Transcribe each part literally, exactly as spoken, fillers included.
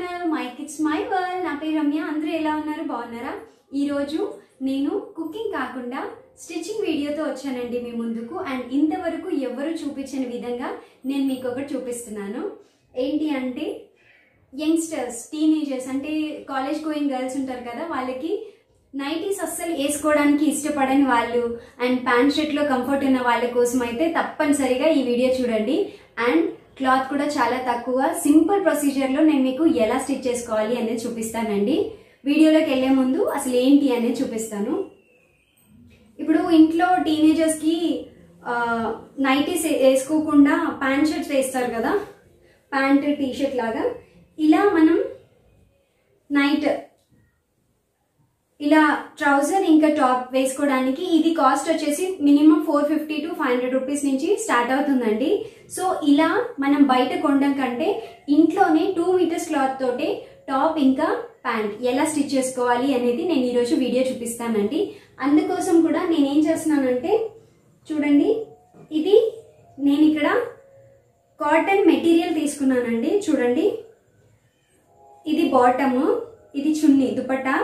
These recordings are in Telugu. Channel my kids my world ना पे रम्या अंदर एला उन्नारू बागुन्नारा ई रोजु नेनु कुकिंग काकुंडा स्टिचिंग वीडियो तो वच्चानंडी मी मुंदुकु अंड इंतवरकु एव्वरू चूपिंचनि विधंगा नेनु मीकु ओकटि चूपिस्तुन्नानु एंटी अंटे यंगस्टर्स टीनेजर्स अंटे कॉलेज गोइंग गर्ल्स उंटारु कदा वाळ्ळकि नाइटीस अस्सल वेसुकोवडानिकि इष्टपडनि वाळ्ळु अंड पैंट शर्ट लो कंफर्ट उन्न वाळ्ळ कोसम अयिते तप्पनिसरिगा ई वीडियो चूडंडी अंड क्लॉथ कूडा चाला तक्कुवा सिंपल प्रोसीजर लो नेनु मीकु एला स्टिच चेसुकोवाली अनेदी चूपिस्तानंडी वीडियोलोकि वेल्ले मुंदु असलु एंटी अनेदी चूपिस्तानु इप्पुडु इंट्लो टीनेजर्स की नाइटीस वेसुकोकुंडा पैंट शर्ट्स वेस्तारु कदा पैंट टी शर्ट लागा इला मनं नाइट इला ट्राउजर इंका टॉप वेसुकोवडानिकी इदी कास्ट वच्चेसी minimum four fifty to five hundred rupees नुंची स्टार्ट अवुतुंदंडी। सो इला मनं बयट कोंडम कंटे इंट्लोने टू मीटर्स क्लॉथ तोटे टॉप इंका पैंट एला स्टिच चेसुकोवाली अनेदी नेनु ई रोजु वीडियो चूपिस्तानंडी। अंदुकोसम कूडा नेनु एं चेस्तुन्नानंटे चूडंडी इदी नेनु इक्कड काटन मटेरियल तीसुकुन्नानंडी चूडंडी इदी बॉटम इदी चुन्नी दुपट्टा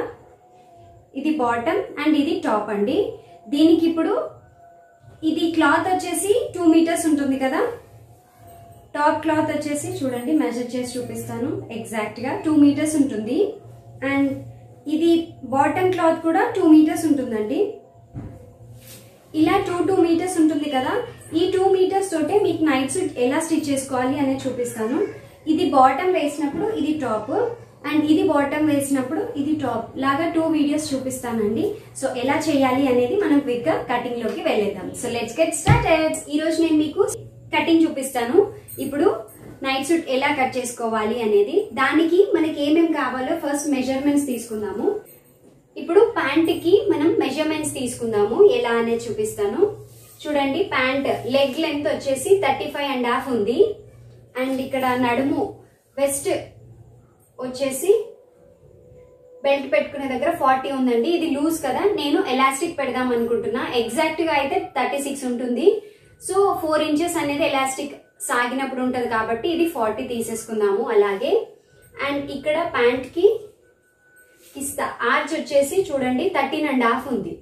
इदी बॉटम अंड इदी टॉप अंडी। दीनिकी इप्पुडु इदी क्लॉथ वच्चेसी टू मीटर्स उंटुंदी कदा टॉप क्लॉथ वच्चेसी चूडंडी मेजर चेसी चूपिस्तानु एग्जाक्ट गा टू मीटर्स उंटुंदी अंड इदी बॉटम क्लॉथ कूडा टू मीटर्स उंटुंदी इला टू टू मीटर्स उंटुंदी कदा ई टू मीटर्स तोटे मीकु नाइट सूट एला स्टिच चेसुकोवाली अने चूपिस्तानु। इदी बॉटम वेसिनप्पुडु इदी टॉप అండ్ ఇది బాటమ్ వేసినప్పుడు ఇది టాప్ లాగా టూ వీడియోస్ చూపిస్తానండి। సో ఎలా చేయాలి అనేది మనం క్విక్ గా కటింగ్ లోకి వెళ్ళేద్దాం। So let's get started. ఈ రోజు నేను మీకు కటింగ్ చూపిస్తాను। ఇప్పుడు నైట్ సూట్ ఎలా కట్ చేసుకోవాలి అనేది దానికి మనకి ఏమేం కావాలో ఫస్ట్ మెజర్మెంట్స్ తీసుకుందాము। ఇప్పుడు ప్యాంట్ కి మనం మెజర్మెంట్స్ తీసుకుందాము ఎలా అనేది చూపిస్తాను। చూడండి ప్యాంట్ లెగ్ లెంగ్త్ వచ్చేసి థర్టీ ఫైవ్ అండ్ హాఫ్ ఉంది అండ్ ఇక్కడ నడుము వెస్ట్ వచ్చేసి బెల్ట్ పెట్టుకునే దగ్గర ఫార్టీ ఉందండి। ఇది లూజ్ కదా నేను ఎలాస్టిక్ పెడదాం అనుకుంటున్నా ఎగ్జాక్ట్ గా అయితే థర్టీ సిక్స్ ఉంటుంది। సో ఫోర్ ఇంచెస్ అనేది ఎలాస్టిక్ సాగినప్పుడు ఉంటది కాబట్టి ఇది ఫార్టీ తీసేసుకుందాము। అలాగే అండ్ ఇక్కడ ప్యాంట్ కి కిస్తా ఆర్చ్ వచ్చేసి చూడండి థర్టీన్ అండ్ హాఫ్ ఉంది।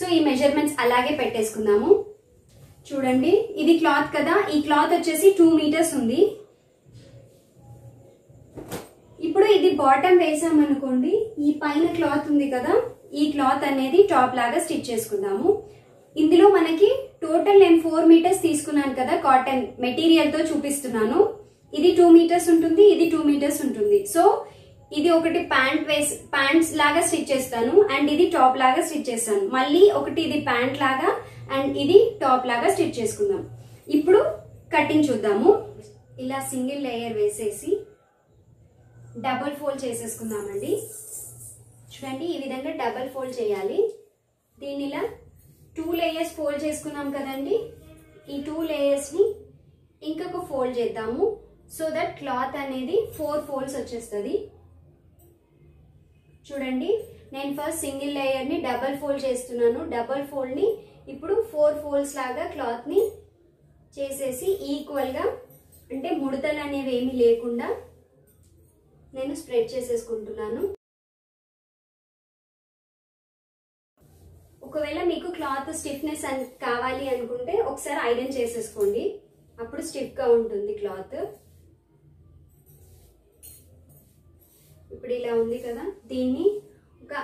సో ఈ మెజర్మెంట్స్ అలాగే పెట్టేసుకుందాము। చూడండి ఇది క్లాత్ కదా ఈ క్లాత్ వచ్చేసి టూ మీటర్స్ ఉంది। ఇప్పుడు ఇది బాటమ్ వేసాం అనుకోండి ఈ పైన క్లాత్ ఉంది కదా ఈ క్లాత్ అనేది టాప్ లాగా స్టిచ్ చేసుకుందాము। ఇందులో మనకి టోటల్ నేను ఫోర్ మీటర్స్ తీసుకున్నాను కదా కాటన్ మెటీరియల్ తో చూపిస్తున్నాను। ఇది టూ మీటర్స్ ఉంటుంది ఇది టూ మీటర్స్ ఉంటుంది। సో ఇది ఒకటి ప్యాంట్ వేస్ ప్యాంట్స్ లాగా స్టిచ్ చేస్తాను అండ్ ఇది టాప్ లాగా స్టిచ్ చేస్తాను మళ్ళీ ఒకటి ఇది ప్యాంట్ లాగా అండ్ ఇది టాప్ లాగా స్టిచ్ చేసుకుందాం। ఇప్పుడు కటింగ్ చూద్దాము। ఇలా సింగిల్ లేయర్ వేసేసి డబుల్ ఫోల్డ్ చేసేసుకుందామండి। చూడండి ఈ విధంగా డబుల్ ఫోల్డ్ చేయాలి। దీన్ని ఇలా టూ లేయర్స్ ఫోల్డ్ చేసుకున్నాం కదండి ఈ టూ లేయర్స్ ని ఇంకొక ఫోల్డ్ చేద్దాము సో దట్ క్లాత్ అనేది ఫోర్ ఫోల్డ్స్ వచ్చేస్తుంది। చూడండి నేను ఫస్ట్ సింగిల్ లేయర్ ని డబుల్ ఫోల్డ్ చేస్తున్నాను డబుల్ ఫోల్డ్ ని ఇప్పుడు ఫోర్ ఫోల్డ్స్ లాగా క్లాత్ ని చేసేసి ఈక్వల్ గా అంటే ముడతలు అనేవి ఏమీ లేకుండా నేను స్ప్రెడ్ చేసేసుకుంటున్నాను। ఒకవేళ మీకు క్లాత్ స్టిఫ్నెస్ కావాలి అనుకుంటే ఒకసారి ఐరన్ చేసేసుకోండి అప్పుడు స్టిఫ్ గా ఉంటుంది క్లాత్। ఇప్పుడు ఇలా ఉంది కదా దీన్ని ఒక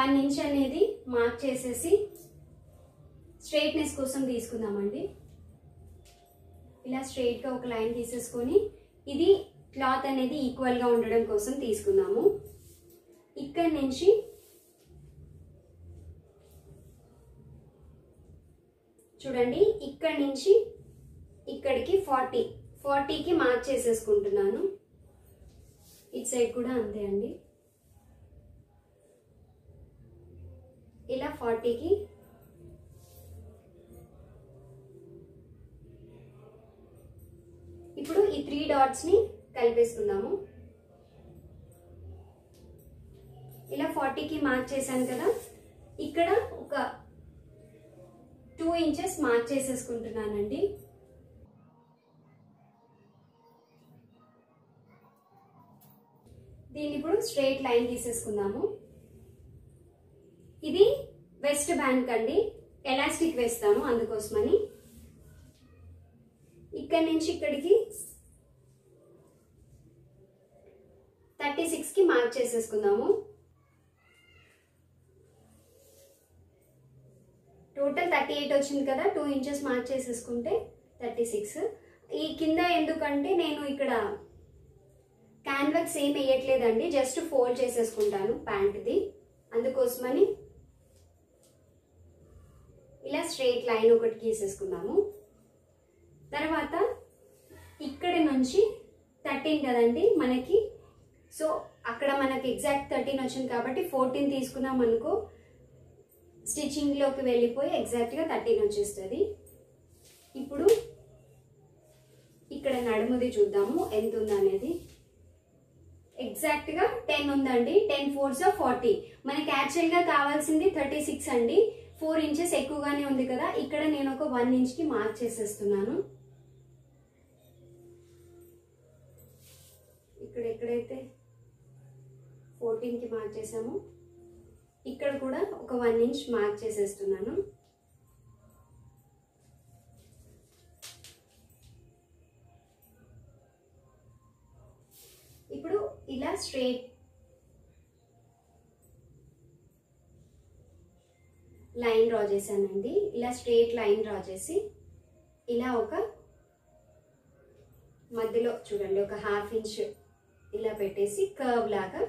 వన్ ఇంచ్ అనేది మార్క్ చేసేసి స్ట్రెయిట్నెస్ కోసం తీసుకుందామండి। ఇలా స్ట్రెయిట్ గా ఒక లైన్ తీసేసుకొని ఇది క్లాత్ అనేది ఈక్వల్ గా ఉండడం కోసం తీసుకుందాము। ఇక్కడ నుంచి చూడండి ఇక్కడ నుంచి ఇక్కడికి ఫార్టీ ఫార్టీకి మార్క్ చేసేసుకుంటున్నాను। ఇట్ సైడ్ కూడా అంతే అండి ఇలా ఫార్టీకి ఇప్పుడు ఈ త్రీ డాట్స్ ని కలిపేసుకుందాము। ఇలా ఫార్టీకి మార్క్ చేశాను కదా ఇక్కడ ఒక టూ ఇంచెస్ మార్క్ చేసేసుకుంటున్నానండి। दीनिपुडु स्ट्रेट लाइन गीसेसुकुंदामु। इदी वेस्ट बैंड अंडी एलास्टिक वेस्तामु अंदुकोसमनि इक्कड नुंचि इक्कडिकि थर्टी सिक्स की मार्क चेसेसुकुंदामु। टोटल थर्टी एट వచ్చింది కదా टू ఇంచెస్ మార్క్ చేసేసుకుంటే थर्टी सिक्स। ఈ కింద ఎందుకంటే నేను ఇక్కడ కాన్వెక్స్ ఏమీ వేయట్లేదండి, జస్ట్ ఫోల్డ్ చేసేసుకుంటాను ప్యాంట్ ది, అందుకోసమని ఇలా స్ట్రెయిట్ లైన్ ఒకటి గీసేసుకున్నాము। తర్వాత ఇక్కడ నుంచి थर्टीन కదండి మనకి, సో అక్కడ మనకి ఎగ్జాక్ట్ थर्टीन వచ్చింది కాబట్టి फोर्टीन తీసుకున్నాం అనుకో, स्टिचिंग लोकी वेल्लिपोयि एग्जाक्ट గా थर्टीन వచ్చేస్తది। ఇప్పుడు ఇక్కడ నడుముది చూద్దాము ఎంత ఉంది అనేది, ఎగ్జాక్ట్ గా टेन ఉందండి। टेन फोर्स फोर्टी, మనకి యాక్చువల్ గా కావాల్సింది थर्टी सिक्स అండి, फोर ఇంచెస్ ఎక్కువగానే ఉంది కదా। ఇక్కడ నేను ఒక वन ఇంచ్ కి మార్క్ చేసేస్తున్నాను, ఇక్కడ ఎక్కడైతే फोर्टीन కి మార్క్ చేసాము ఇక్కడ కూడా ఒక वन ఇంచ్ మార్క్ చేసేస్తున్నాను। ఇప్పుడు ఇలా స్ట్రెయిట్ లైన్ డ్రా చేశానండి, ఇలా స్ట్రెయిట్ లైన్ డ్రా చేసి ఇలా ఒక మధ్యలో చూడండి ఒక హాఫ్ ఇంచ్ ఇలా పెట్టేసి కర్వ్ లాగా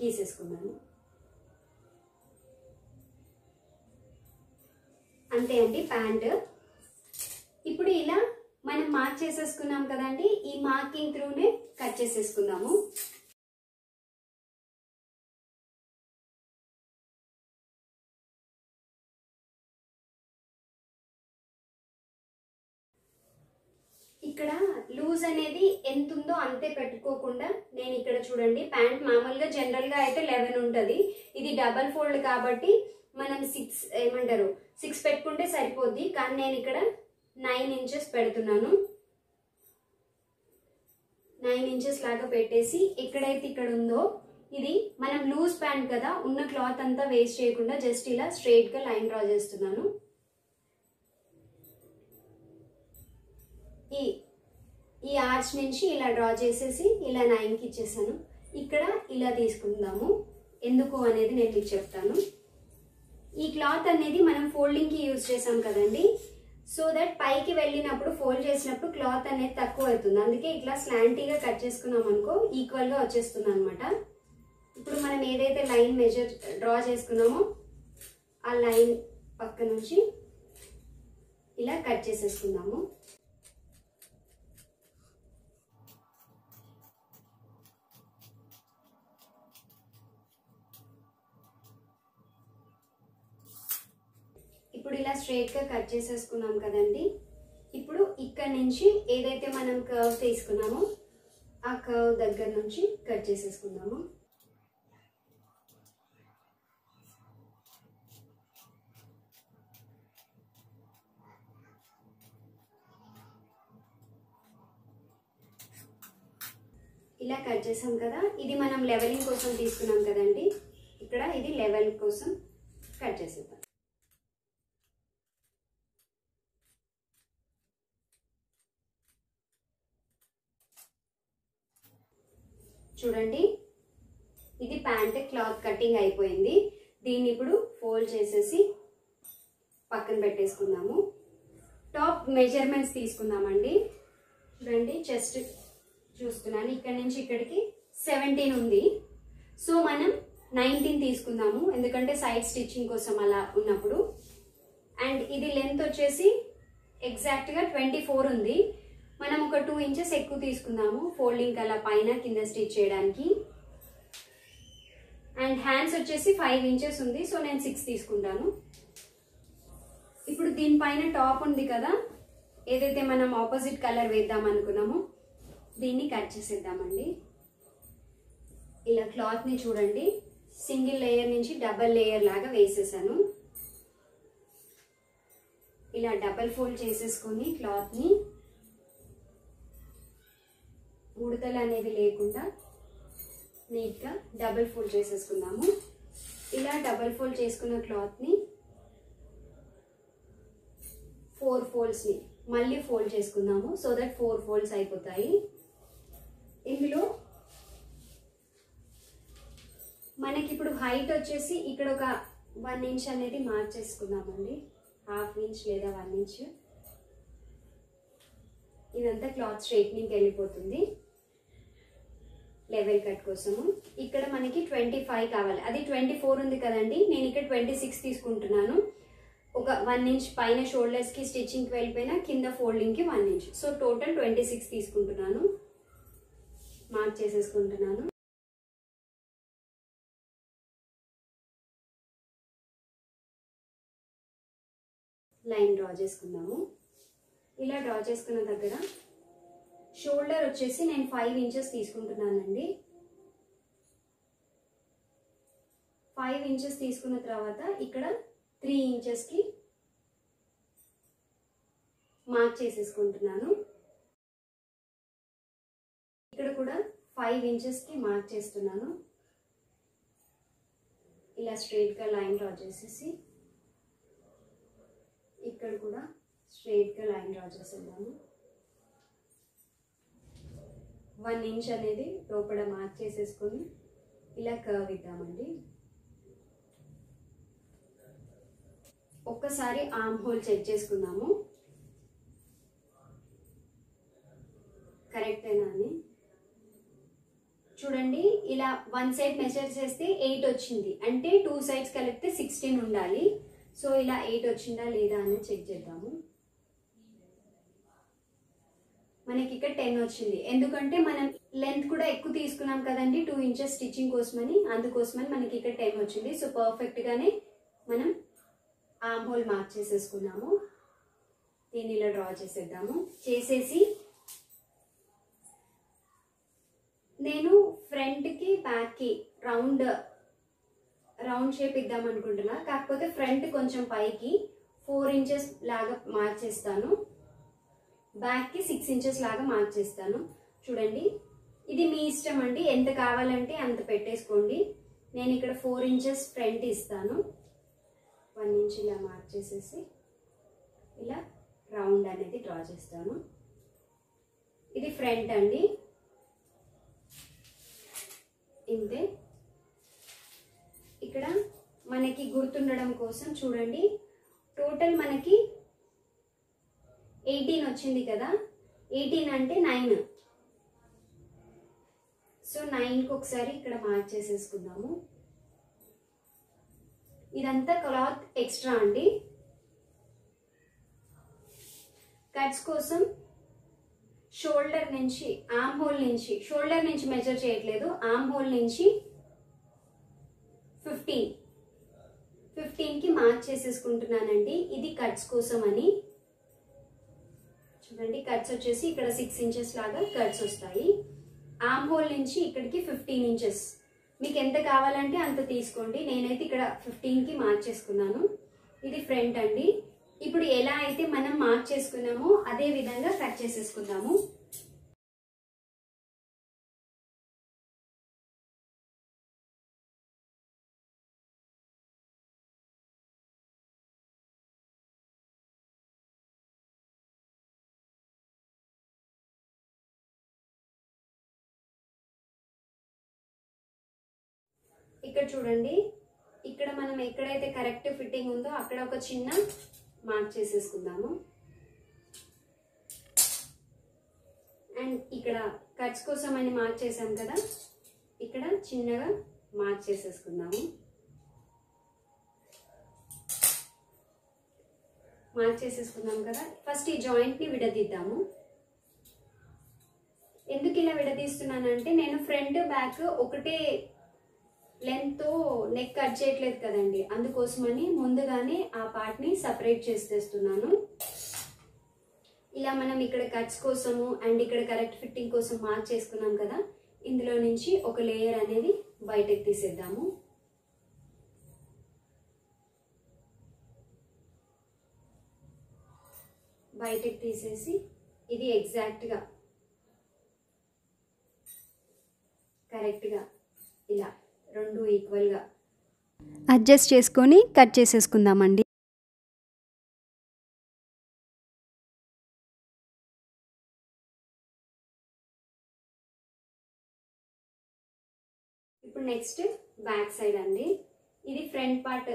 గీసేసుకున్నాను। అంతే అండి ప్యాంట్। ఇప్పుడు ఇలా మనం మార్క్ చేసేసుకున్నాం కదండి, ఈ మార్కింగ్ త్రూనే కట్ చేసేసుకుందాము। ఇక్కడ లూజ్ అనేది ఎంత ఉందో అంతే పెట్టుకోకుండా, నేను ఇక్కడ చూడండి ప్యాంట్ మామూలుగా జనరల్ గా అయితే ఎలెవెన్ ఉంటది, ఇది డబల్ ఫోల్డ్ కాబట్టి మనం సిక్స్ ఏమంటారు సిక్స్ పెట్టుకుంటే సరిపోద్ది, కానీ నేను ఇక్కడ నైన్ ఇంచెస్ పెడుతున్నాను। నైన్ ఇంచెస్ లాగా పెట్టేసి ఎక్కడైతే ఇక్కడ ఉందో ఇది మనం లూజ్ ప్యాంట్ కదా, ఉన్న క్లాత్ అంతా వేస్ట్ చేయకుండా జస్ట్ ఇలా స్ట్రెయిట్ గా లైన్ డ్రా చేస్తున్నాను। ఈ ఈ ఆర్చ్ నుంచి ఇలా డ్రా చేసేసి ఇలా నైన్కి ఇచ్చేసాను। ఇక్కడ ఇలా తీసుకుందాము, ఎందుకు అనేది నేను మీకు చెప్తాను। ఈ క్లాత్ అనేది మనం ఫోల్డింగ్ కి యూజ్ చేసాం కదండి, సో దట్ పైకి వెళ్ళినప్పుడు ఫోల్డ్ చేసినప్పుడు క్లాత్ అనేది తక్కువ అవుతుంది, అందుకే ఇట్లా స్లాంటీగా కట్ చేసుకున్నాం అనుకో ఈక్వల్ గా వచ్చేస్తుంది అనమాట। ఇప్పుడు మనం ఏదైతే లైన్ మెజర్ డ్రా చేసుకున్నామో ఆ లైన్ పక్క నుంచి ఇలా కట్ చేసేసుకుందాము। ఇప్పుడు ఇలా స్ట్రెయిట్ గా కట్ చేసేసుకున్నాం కదండి। ఇప్పుడు ఇక్కడ నుంచి ఏదైతే మనం కర్వ్ తీసుకున్నామో ఆ కర్వ్ దగ్గర నుంచి కట్ చేసేసుకుందాము। ఇలా కట్ చేసాం కదా, ఇది మనం లెవెలింగ్ కోసం తీసుకున్నాం కదండి, ఇక్కడ ఇది లెవెల్ కోసం కట్ చేసేద్దాం। చూడండి ఇది ప్యాంట్ క్లాత్ కటింగ్ అయిపోయింది, దీన్ని ఇప్పుడు ఫోల్డ్ చేసేసి పక్కన పెట్టేసుకుందాము। టాప్ మెజర్మెంట్స్ తీసుకుందామండి, చూడండి చెస్ట్ చూస్తున్నాను, ఇక్కడ నుంచి ఇక్కడికి సెవెంటీన్ ఉంది, సో మనం నైన్టీన్ తీసుకుందాము ఎందుకంటే సైడ్ స్టిచ్చింగ్ కోసం అలా ఉన్నప్పుడు। అండ్ ఇది లెంత్ వచ్చేసి ఎగ్జాక్ట్గా ట్వంటీ ఫోర్ ఉంది, మనం ఒక टू ఇంచెస్ ఎక్కువ తీసుకుందాము ఫోల్డింగ్ అలా పైన కింద స్టిచ్ చేయడానికి। అండ్ హ్యాండ్స్ వచ్చేసి फाइव ఇంచెస్ ఉంది, సో నేను సిక్స్ తీసుకుంటాను। ఇప్పుడు దీనిపైన టాప్ ఉంది కదా, ఏదైతే మనం ఆపోజిట్ కలర్ వేద్దాం అనుకున్నామో దీన్ని కట్ చేసేద్దామండి। ఇలా క్లాత్ ని చూడండి సింగిల్ లేయర్ నుంచి డబల్ లేయర్ లాగా వేసేసాను, ఇలా డబల్ ఫోల్డ్ చేసేసుకొని క్లాత్ ని ముడతలు అనేవి లేకుండా नीट गा डबल फोल्ड चेसेसुकुंदामु। इला डबल फोल्ड चेसुकुन्न क्लॉथ नी फोर फोल्ड्स नी मल्ली फोल्ड चेसुकुंदामु। सो दैट फोर फोल्ड्स अयिपोतायि। इंदुलो मनकि इप्पुडु हाइट वच्चेसी इक्कड ओक वन इंच अनेदी मार्क चेसुकुंदामंडि। हाफ इंच लेदा वन इंच इदंता क्लॉथ स्ट्रेटनिंग के वेल्लिपोतुंदी। लेवल कट कोसम इक्कड़ मन की ट्वेंटी फाइव कावाले अभी ट्वेंटी फोर उ कदमी ने ट्वेंटी सिक्स वन इंच पैन शोल्डर्स की स्टिचिंग वेल्लिपोयिना किंद फोल्डिंग की वन इंच सो टोटल ट्वेंटी सिक्स तीसुकुंटुन्नानु मार्क चेसुकुंटुन्नानु। लाइन ड्रा चेसुकुंदामु। इला ड्रा चेसुकुन्न दग्गर शोल्डर వచ్చేసి నేను फाइव ఇంచెస్ తీసుకుంటున్నానండి। फाइव ఇంచెస్ తీసుకున్న తర్వాత ఇక్కడ थ्री ఇంచెస్ కి మార్క్ చేసేసుకుంటున్నాను। ఇక్కడ కూడా फाइव ఇంచెస్ కి మార్క్ చేస్తున్నాను। ఇలా స్ట్రెయిట్ గా లైన్ డ్రా చేసేసి ఇక్కడ కూడా స్ట్రెయిట్ గా లైన్ డ్రా చేస్తున్నాను। वन इंच अनेदी लोपड़ मार्क चेसेसुकोनी इला कर्व इद्दामंडी। ओक्कसारी आर्म होल चेक चेसुकुंदामु करेक्ट अयिना अनि चूडंडी। इला वन साइड मेजर चेस्ते एट वच्चिंदी अंटे टू साइड्स कलिपिते सिक्सटीन उंडाली। सो इला एट वच्चिंदा लेदा अनि चेक चेद्दामु। మనకి ఇక్కడ टेन వచ్చింది ఎందుకంటే మనం లెంగ్త్ కూడా ఎక్కువ తీసుకున్నాం కదండి टू ఇంచెస్ స్టిచింగ్ కోసమని అందుకోసమని మనకి ఇక్కడ टेन వచ్చింది। సో పర్ఫెక్ట్ గానే మనం ఆర్మ్ హోల్ మార్క్ చేసేసుకున్నాము। దీన్ని ఇలా డ్రా చేసేద్దాము। చేసేసి నేను ఫ్రంట్ కి బ్యాక్ కి రౌండ్ రౌండ్ షేప్ ఇద్దాం అనుకుంటున్నా। కాకపోతే ఫ్రంట్ కొంచెం పైకి फोर ఇంచెస్ లాగా మార్క్ చేస్తాను। बैक की सिक्स इंचेस लागा मार्क चेस्तानु। चूडंडी इदी मी इष्टम अंडी एंत कावालंटे अंत पेट्टेसुकोंडी। नेनु इक्कड फोर इंचेस फ्रंट इस्तानु। वन इंच इला मार्क चेसेसी इला रौंड अनेदी ड्रा चेस्तानु। इदी फ्रंट अंडी इंते इक्कड मनकी गुर्तुंडडं कोसम चूडंडी टोटल मनकी एटीन వచ్చింది కదా। एटीन అంటే नाइन సో नाइन కు ఒకసారి ఇక్కడ మార్క్ చేసేసుకుందాము। ఇదంతా క్లాత్ ఎక్స్ట్రా అండి। కట్స్ కోసం షోల్డర్ నుంచి ఆర్మ్ హోల్ నుంచి షోల్డర్ నుంచి మెజర్ చేయట్లేదు ఆర్మ్ హోల్ నుంచి फिफ्टीन फिफ्टीन కి మార్క్ చేసేసుకుంటున్నానండి। ఇది కట్స్ కోసం అని చూడండి। కట్స్ వచ్చేసి ఇక్కడ సిక్స్ ఇంచెస్ లాగా కట్స్ వస్తాయి। ఆర్మ్ హోల్ నుంచి ఇక్కడికి फिफ्टीन ఇంచెస్ మీకు ఎంత కావాలంటే అంత తీసుకోండి। నేనైతే ఇక్కడ फिफ्टीन కి మార్క్ చేసుకున్నాను। ఇది ఫ్రంట్ అండి। ఇప్పుడు ఎలా అయితే మనం మార్క్ చేసుకున్నామో అదే విధంగా కట్ చేసేసుకుందాము। ఇక్కడ చూడండి ఇక్కడ మనం ఎక్కడైతే కరెక్ట్ ఫిట్టింగ్ ఉందో అక్కడ ఒక చిన్న మార్క్ చేసేసుకుందాము। అండ్ ఇక్కడ కట్స్ కోసం అని మార్క్ చేసాం కదా ఇక్కడ చిన్నగా మార్క్ చేసేసుకుందాము। మార్క్ చేసేసుకుందాం కదా। ఫస్ట్ ఈ జాయింట్ ని విడదీద్దాము। ఎందుకు ఇలా విడదీస్తున్నానంటే నేను ఫ్రంట్ బ్యాక్ ఒకటే लेंथ तो नेक कट चेयट्लेदु कदंडी अंदुकोसमनि मुंदुगाने आ पार्ट नि सेपरेट चेस्तुन्नानु। इला मनम इक्कड कट्स कोसम अंड इक्कड करेक्ट फिटिंग कोसम मार्क चेसुकुन्नाम कदा। इंदुलो नुंचि ओक लेयर अनेदी बयटिकि तीसेद्दामु। बयटिकि तीसेसी इदी एग्जाक्ट गा करेक्ट गा ఇలా రెండు ఈక్వల్ గా అడ్జస్ట్ చేసుకొని కట్ చేసేసుకుందామండి. ఇప్పుడు నెక్స్ట్ బ్యాక్ సైడ్ అండి. ఇది front part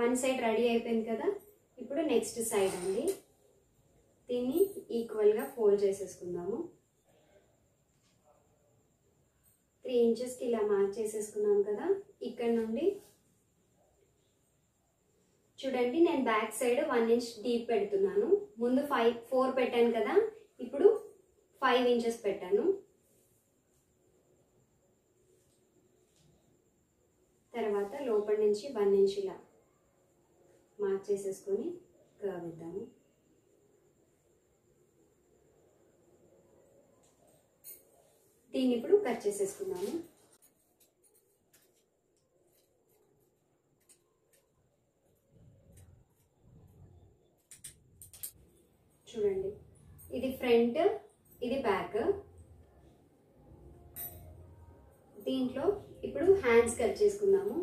one side ready అయిపోయింది కదా. ఇప్పుడు నెక్స్ట్ సైడ్ అండి. దీన్ని ఈక్వల్ గా ఫోల్డ్ చేసేసుకుందాము. త్రీ ఇంచెస్ కి ఇలా మార్క్ చేసేసుకున్నాం కదా. ఇక్కడ నుండి చూడండి, నేను back side one inch deep పెడుతున్నాను. ముందు ఫైవ్ ఫోర్ పెట్టాను కదా, ఇప్పుడు ఫైవ్ ఇంచెస్ పెట్టాను. తర్వాత లోపల నుంచి వన్ ఇంచ్ ఇలా మార్క్ చేసేసుకొని కర్వ్ ఇద్దాము. దీన్ని ఇప్పుడు కట్ చేసేసుకున్నాము. చూడండి, ఇది ఫ్రంట్, ఇది బ్యాక్. దీంట్లో ఇప్పుడు హ్యాండ్స్ కట్ చేసుకున్నాము.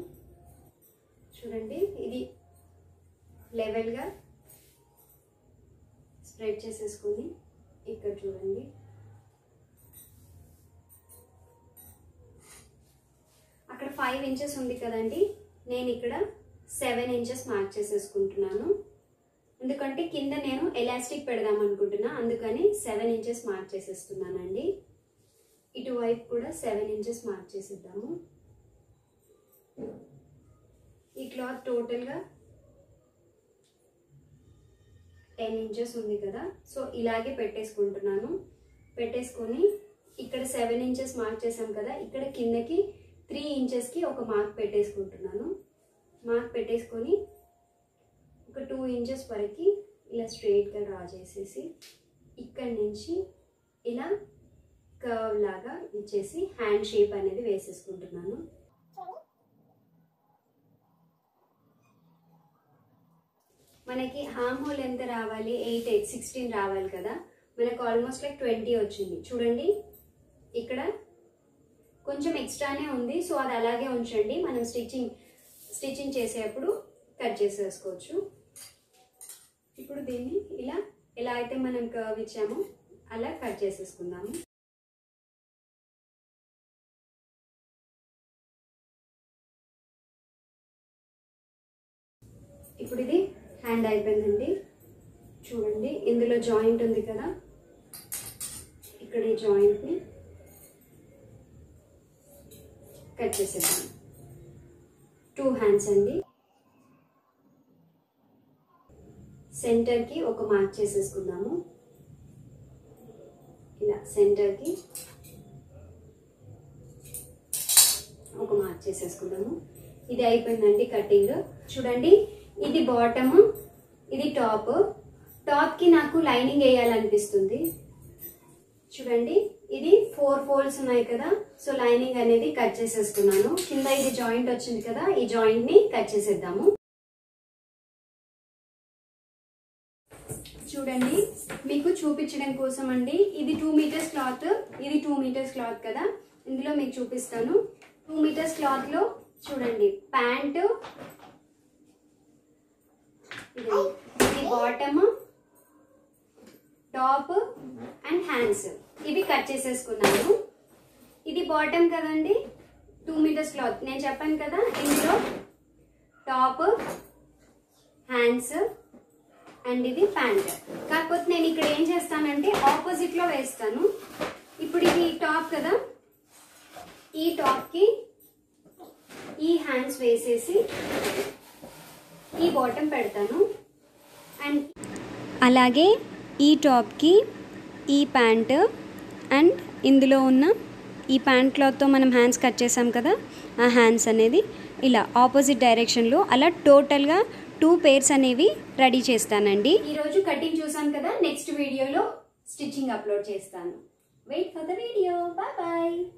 చూడండి, ఇది లెవెల్గా స్ప్రెడ్ చేసేసుకుని ఇక్కడ చూడండి అక్కడ ఫైవ్ ఇంచెస్ ఉంది కదండి, నేను ఇక్కడ సెవెన్ ఇంచెస్ మార్క్ చేసేసుకుంటున్నాను. ఎందుకంటే కింద నేను ఎలాస్టిక్ పెడదాం అనుకుంటున్నా, అందుకని సెవెన్ ఇంచెస్ మార్క్ చేసేస్తున్నానండి. ఇటువైపు కూడా సెవెన్ ఇంచెస్ మార్క్ చేసిద్దాము. ఈ క్లాత్ టోటల్గా టెన్ ఇంచెస్ ఉంది కదా, సో ఇలాగే పెట్టేసుకుంటున్నాను. పెట్టేసుకొని ఇక్కడ సెవెన్ ఇంచెస్ మార్క్ చేసాం కదా, ఇక్కడ కిందకి త్రీ ఇంచెస్కి ఒక మార్క్ పెట్టేసుకుంటున్నాను. మార్క్ పెట్టేసుకొని ఒక టూ ఇంచెస్ వరకు ఇలా స్ట్రెయిట్గా డ్రా చేసేసి ఇక్కడి నుంచి ఇలా కర్వ్ లాగా ఇచ్చేసి హ్యాండ్ షేప్ అనేది వేసేసుకుంటున్నాను. మనకి హామ్ హోల్ ఎంత రావాలి, ఎయిట్ ఎయిట్ సిక్స్టీన్ రావాలి కదా, మనకు ఆల్మోస్ట్ లైక్ ట్వంటీ వచ్చింది. చూడండి, ఇక్కడ కొంచెం ఎక్స్ట్రానే ఉంది, సో అది అలాగే ఉంచండి. మనం స్టిచ్చింగ్ స్టిచ్చింగ్ చేసేటప్పుడు కట్ చేసేసుకోవచ్చు. ఇప్పుడు దీన్ని ఇలా ఎలా అయితే మనం కర్వ్ ఇచ్చామో అలా కట్ చేసేసుకుందాము. ఇప్పుడు ఇది హ్యాండ్ అయిపోయిందండి. చూడండి, ఇందులో జాయింట్ ఉంది కదా, ఇక్కడ ఈ జాయింట్ని కట్ చేసేద్దాం. టూ హ్యాండ్స్ అండి. సెంటర్కి ఒక మార్క్ చేసేసుకుందాము. ఇలా సెంటర్కి ఒక మార్క్ చేసేసుకుందాము. ఇది అయిపోయిందండి కటింగ్. చూడండి, ఇది బాటమ్, ఇది టాప్. టాప్కి నాకు లైనింగ్ వేయాలనిపిస్తుంది. చూడండి, ఇది ఫోర్ ఫోల్డ్స్ ఉన్నాయి కదా, సో లైనింగ్ అనేది కట్ చేసేసుకున్నాను. కింద ఇది జాయింట్ వచ్చింది కదా, ఈ జాయింట్ని కట్ చేసేద్దాము. చూడండి, మీకు చూపించడం కోసం అండి. ఇది టూ మీటర్స్ క్లాత్, ఇది టూ మీటర్స్ క్లాత్ కదా, ఇందులో మీకు చూపిస్తాను. టూ మీటర్స్ క్లాత్లో చూడండి, ప్యాంటు, ఇది బాటమ్, టాప్ అండ్ హ్యాండ్స్ ఇవి కట్ చేసేసుకున్నాను. ఇది బాటమ్ కదండి, టూ మీటర్స్ క్లాత్ నేను చెప్పాను కదా. ఇందులో టాప్, హ్యాండ్స్ అండ్ ఇది ప్యాంట్. కాకపోతే నేను ఇక్కడ ఏం చేస్తానంటే ఆపోజిట్లో వేస్తాను. ఇప్పుడు ఇది టాప్ కదా, ఈ టాప్కి ఈ హ్యాండ్స్ వేసేసి ఈ బాటమ్ పెడతాను. అండ్ అలాగే ఈ టాప్కి ఈ ప్యాంటు అండ్ ఇందులో ఉన్న ఈ ప్యాంట్ క్లాత్తో మనం హ్యాండ్స్ కట్ చేసాం కదా, ఆ హ్యాండ్స్ అనేది ఇలా ఆపోజిట్ డైరెక్షన్లో అలా టోటల్గా టూ పేర్స్ అనేవి రెడీ చేస్తానండి. ఈరోజు కటింగ్ చూసాం కదా, నెక్స్ట్ వీడియోలో స్టిచ్చింగ్ అప్లోడ్ చేస్తాను. Wait for the video. Bye bye.